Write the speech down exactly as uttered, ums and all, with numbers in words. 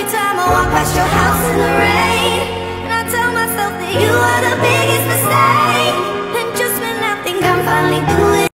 every time I walk past your house in the rain, and I tell myself that you are the best.